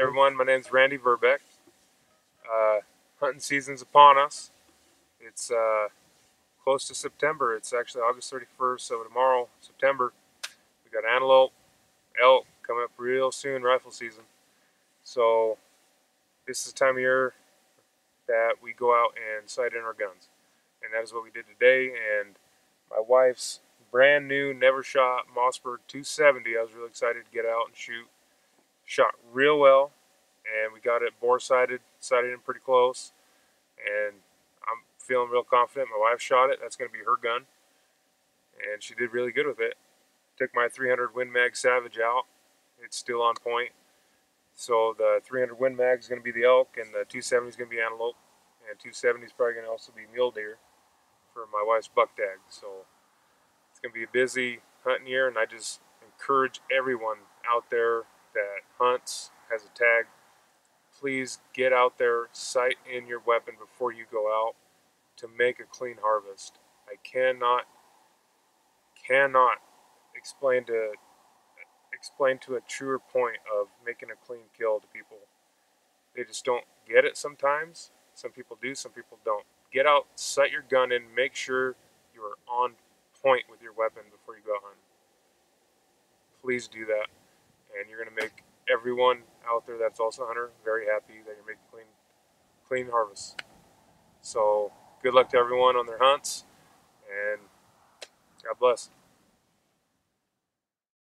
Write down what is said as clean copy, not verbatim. everyone, my name's Randy Verbeck. Hunting season's upon us. It's close to September. It's actually August 31st, so tomorrow, September, we got antelope, elk coming up real soon, rifle season. So this is the time of year that we go out and sight in our guns. And that is what we did today. And my wife's brand new, never shot Mossberg 270. I was really excited to get out and shoot. Shot real well, and we got it bore-sighted, sighted in pretty close. And I'm feeling real confident. My wife shot it. That's going to be her gun. And she did really good with it. Took my 300 Win Mag Savage out. It's still on point. So the 300 Win Mag is going to be the elk, and the 270 is going to be antelope. And 270 is probably going to also be mule deer for my wife's buck tag. So it's going to be a busy hunting year, and I just encourage everyone out there that hunts, has a tag, please get out there, sight in your weapon before you go out to make a clean harvest. I cannot explain to a truer point of making a clean kill to people. They just don't get it sometimes. Some people do, some people don't. Get out, sight your gun in, make sure you are on point with your weapon before you go hunting. Please do that. And you're going to make everyone out there that's also a hunter very happy that you're making clean harvests. So good luck to everyone on their hunts, and God bless.